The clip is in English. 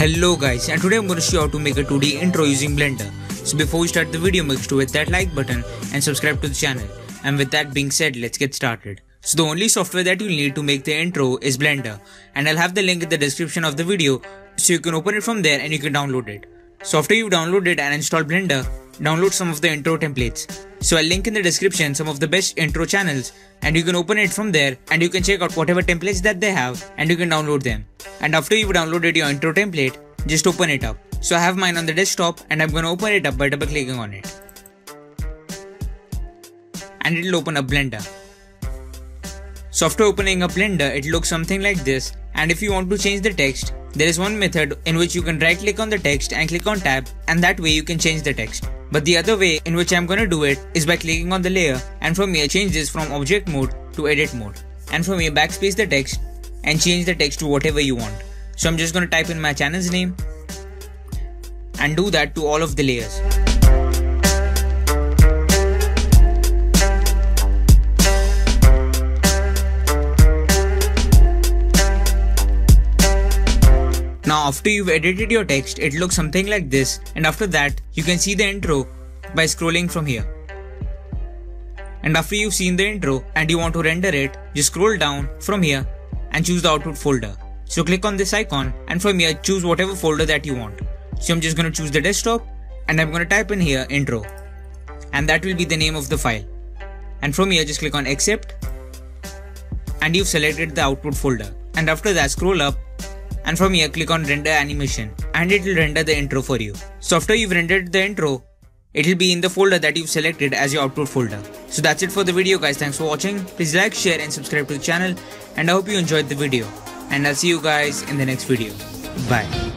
Hello guys, and today I'm going to show you how to make a 2D intro using Blender. So before we start the video, make sure to hit that like button and subscribe to the channel. And with that being said, let's get started. So the only software that you'll need to make the intro is Blender, and I'll have the link in the description of the video so you can open it from there and you can download it. So after you've downloaded and installed Blender, download some of the intro templates. So I'll link in the description some of the best intro channels and you can open it from there and you can check out whatever templates that they have and you can download them. And after you've downloaded your intro template, just open it up. So I have mine on the desktop and I'm going to open it up by double clicking on it. And it'll open up Blender. So after opening up Blender, it looks something like this, and if you want to change the text, there is one method in which you can right click on the text and click on tab, and that way you can change the text. But the other way in which I'm gonna do it is by clicking on the layer, and from here change this from object mode to edit mode. And from here backspace the text and change the text to whatever you want. So I'm just gonna type in my channel's name and do that to all of the layers. Now after you've edited your text, it looks something like this, and after that you can see the intro by scrolling from here. And after you've seen the intro and you want to render it, just scroll down from here and choose the output folder. So click on this icon and from here choose whatever folder that you want. So I'm just going to choose the desktop and I'm going to type in here intro, and that will be the name of the file. And from here just click on accept and you've selected the output folder, and after that scroll up. And from here click on render animation and it will render the intro for you. So after you've rendered the intro, it will be in the folder that you've selected as your output folder. So that's it for the video guys, thanks for watching. Please like, share and subscribe to the channel, and I hope you enjoyed the video, and I'll see you guys in the next video. Bye.